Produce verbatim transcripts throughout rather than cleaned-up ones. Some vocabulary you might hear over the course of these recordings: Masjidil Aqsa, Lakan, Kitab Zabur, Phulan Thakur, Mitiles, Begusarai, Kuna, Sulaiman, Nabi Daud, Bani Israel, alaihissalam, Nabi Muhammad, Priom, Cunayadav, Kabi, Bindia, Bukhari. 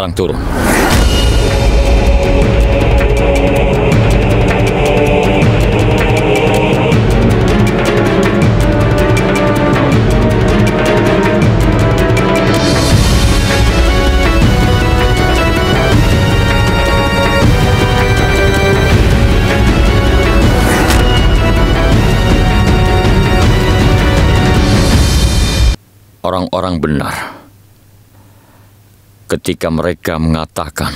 sekarang turun. Orang-orang benar ketika mereka mengatakan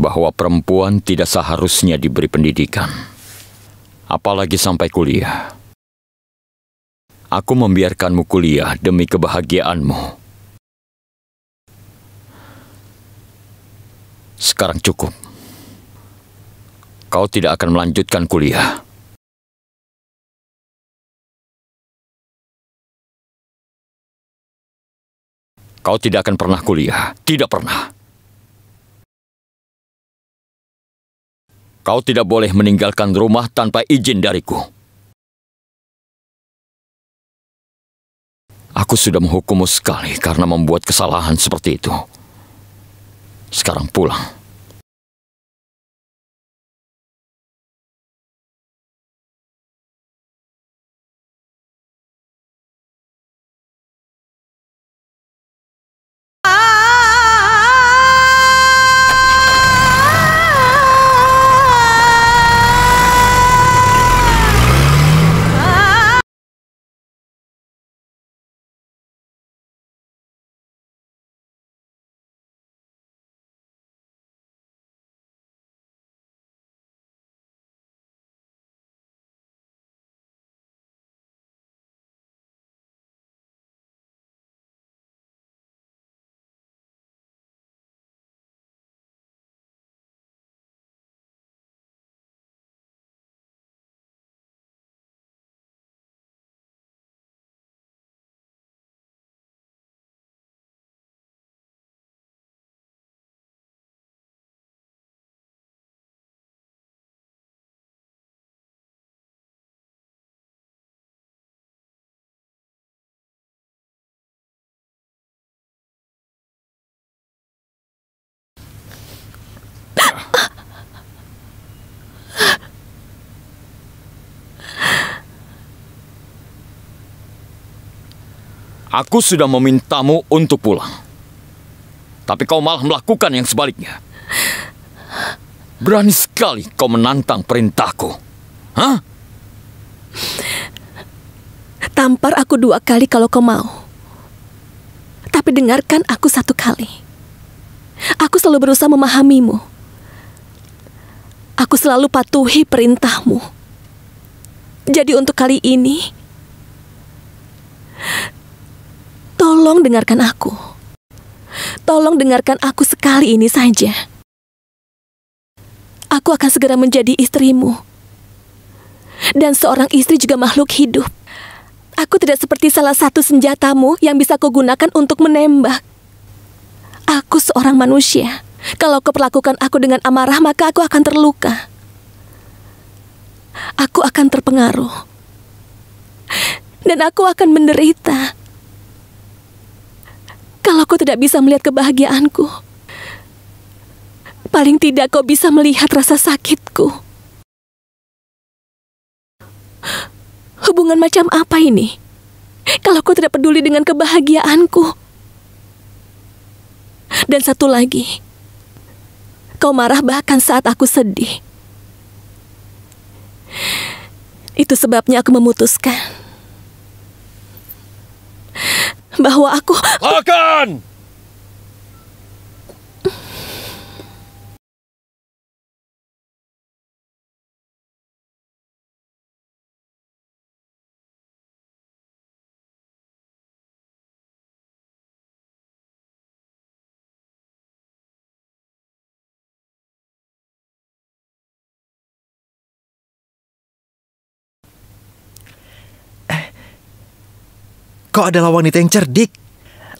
bahwa perempuan tidak seharusnya diberi pendidikan, apalagi sampai kuliah. Aku membiarkanmu kuliah demi kebahagiaanmu. Sekarang cukup. Kau tidak akan melanjutkan kuliah. Kau tidak akan pernah kuliah. Tidak pernah. Kau tidak boleh meninggalkan rumah tanpa izin dariku. Aku sudah menghukummu sekali karena membuat kesalahan seperti itu. Sekarang pulang. Aku sudah memintamu untuk pulang. Tapi kau malah melakukan yang sebaliknya. Berani sekali kau menantang perintahku. Hah? Tampar aku dua kali kalau kau mau. Tapi dengarkan aku satu kali. Aku selalu berusaha memahamimu. Aku selalu patuhi perintahmu. Jadi untuk kali ini... Tolong dengarkan aku. Tolong dengarkan aku sekali ini saja. Aku akan segera menjadi istrimu. Dan seorang istri juga makhluk hidup. Aku tidak seperti salah satu senjatamu yang bisa kau gunakan untuk menembak. Aku seorang manusia. Kalau kau perlakukan aku dengan amarah, maka aku akan terluka. Aku akan terpengaruh. Dan aku akan menderita. Kalau kau tidak bisa melihat kebahagiaanku, paling tidak kau bisa melihat rasa sakitku. Hubungan macam apa ini? Kalau kau tidak peduli dengan kebahagiaanku. Dan satu lagi, kau marah bahkan saat aku sedih. Itu sebabnya aku memutuskan bahwa aku... Lakan! Kau adalah wanita yang cerdik.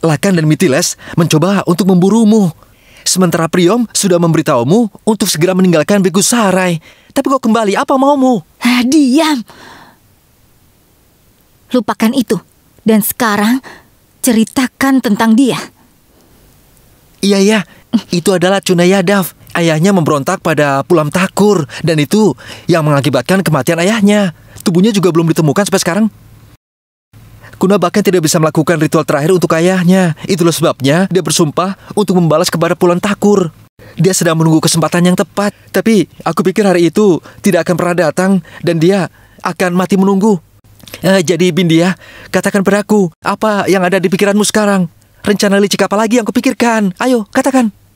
Lakan dan Mitiles mencoba untuk memburumu. Sementara Priom sudah memberitahumu untuk segera meninggalkan Begusarai. Tapi kau kembali, apa maumu? Ah, diam. Lupakan itu. Dan sekarang ceritakan tentang dia. Iya, iya. Itu adalah Cunayadav. Ayahnya memberontak pada Phulan Thakur, dan itu yang mengakibatkan kematian ayahnya. Tubuhnya juga belum ditemukan sampai sekarang. Kuna bahkan tidak bisa melakukan ritual terakhir untuk ayahnya. Itulah sebabnya dia bersumpah untuk membalas kepada Phulan Thakur. Dia sedang menunggu kesempatan yang tepat. Tapi aku pikir hari itu tidak akan pernah datang dan dia akan mati menunggu. Eh, jadi Bindia, katakan padaku, apa yang ada di pikiranmu sekarang? Rencana licik apa lagi yang kupikirkan? Ayo, katakan.